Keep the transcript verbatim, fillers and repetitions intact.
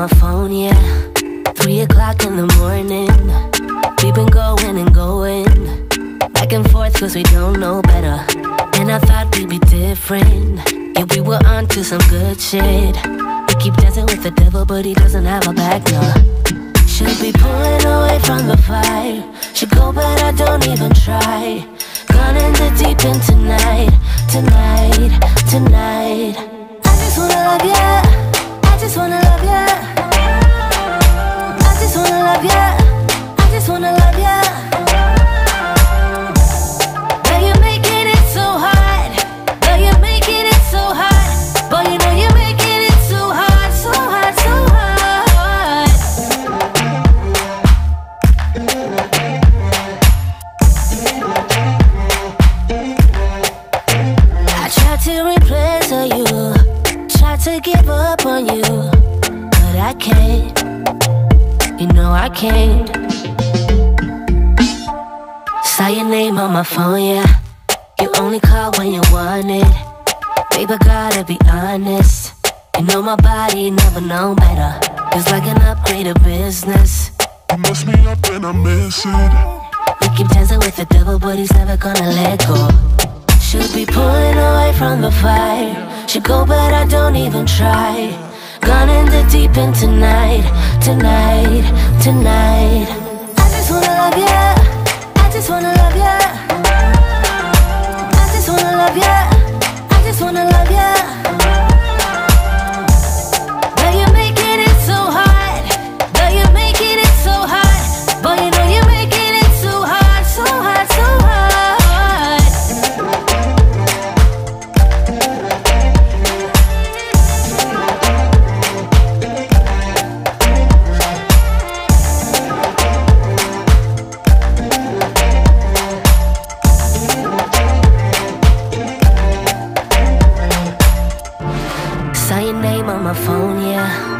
my phone, yeah. Three o'clock in the morning. We've been going and going back and forth cause we don't know better. And I thought we'd be different. Yeah, we were on to some good shit. We keep dancing with the devil but he doesn't have our back, no. Should be pulling away from the fire. Should go but I don't even try. Gone in the deep end tonight. Tonight, tonight. I just wanna love ya. I just wanna love ya. I just wanna love ya, I just wanna love ya. Girl, you're making it so hard. Girl, you're making it so hard. Boy, you know you're making it so hard. So hard, so hard. I tried to replace you, tried to give up on you, but I can't. You know I can't. Saw your name on my phone, yeah. You only call when you want it. Baby, gotta be honest. You know my body never known better. It's like an upgrade of business. You mess me up and I miss it. We keep dancing with the devil, but he's never gonna let go. Should be pulling away from the fire. Should go, but I don't even try. Gone in the deep end tonight, tonight, tonight. I just wanna love ya, I just wanna love ya. I just wanna love ya, I just wanna love ya. Girl, you're making it so hard. Girl, you're making it so hard. Boy, you know you're making it so hard. So hard, so hard. Saw your name on my phone, yeah.